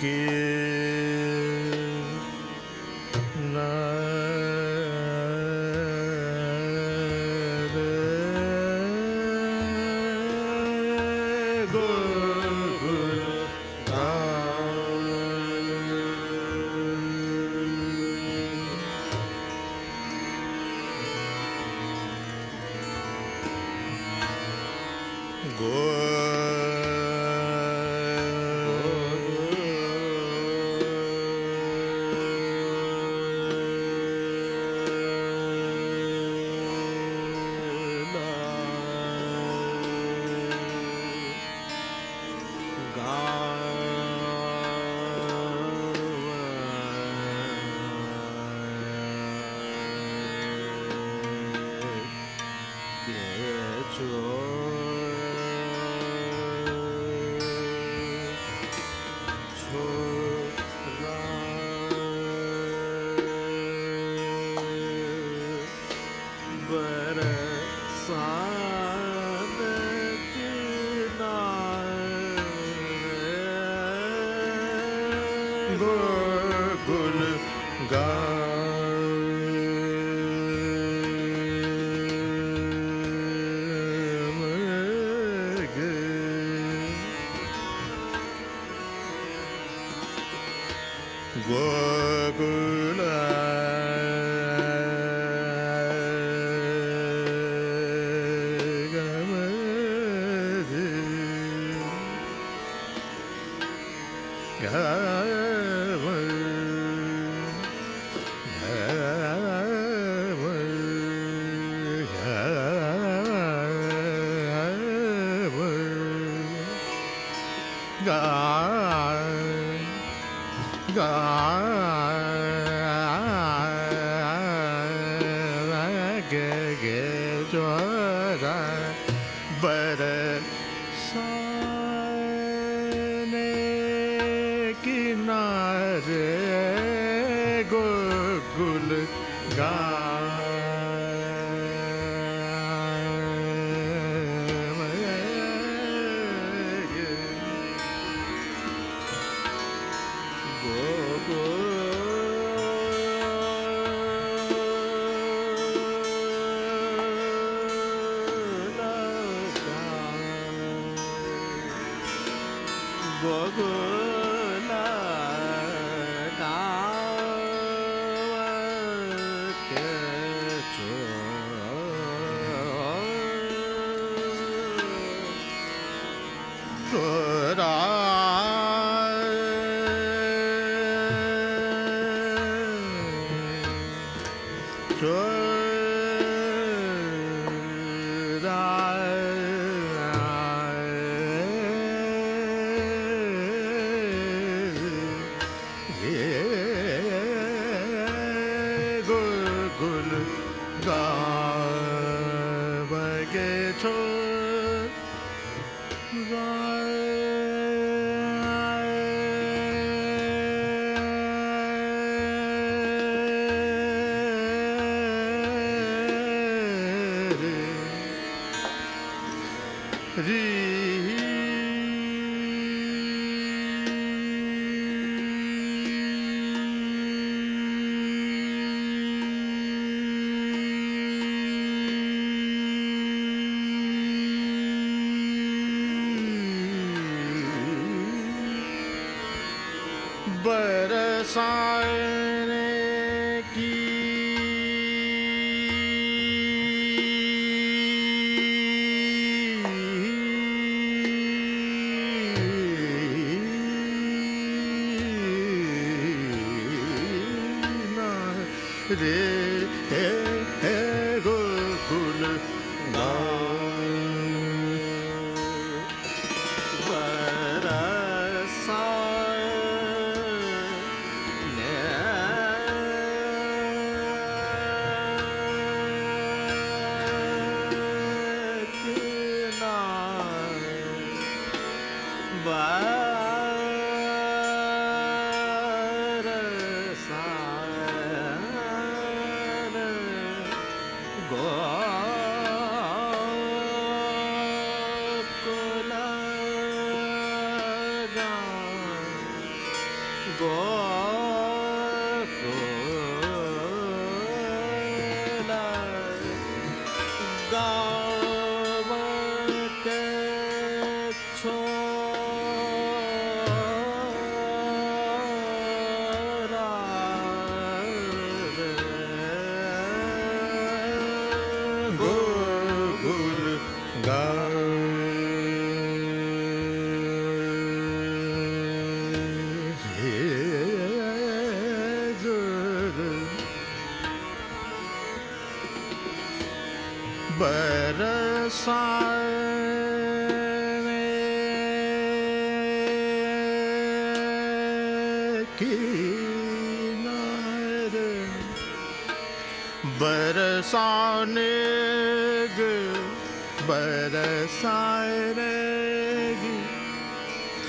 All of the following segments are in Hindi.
Give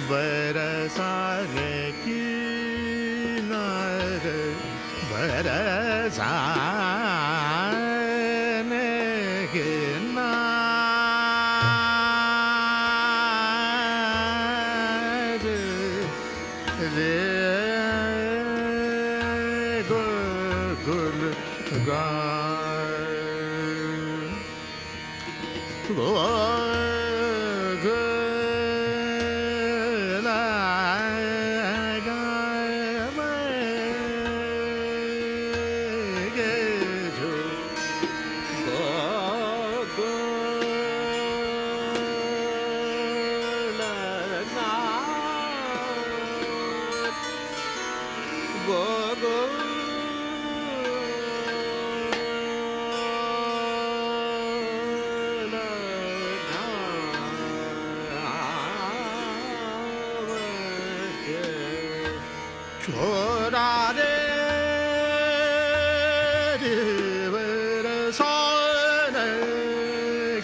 बरसाने किनारे बरसाने किनारे रे गुल गाय Chora de versaane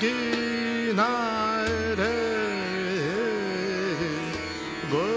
kinaare gol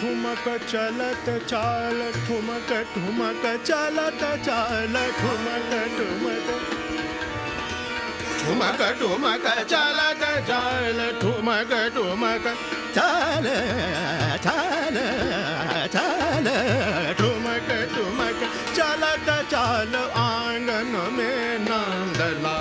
ठुमक चलत चाल ठुमक ठुमक चलत चाल ठुमक ठुमक ठुमक ठुमक चलत चाल ठुमक ठुमक चाल चाल चाल ठुमक ठुमक चलत चाल आंगन में नांदला।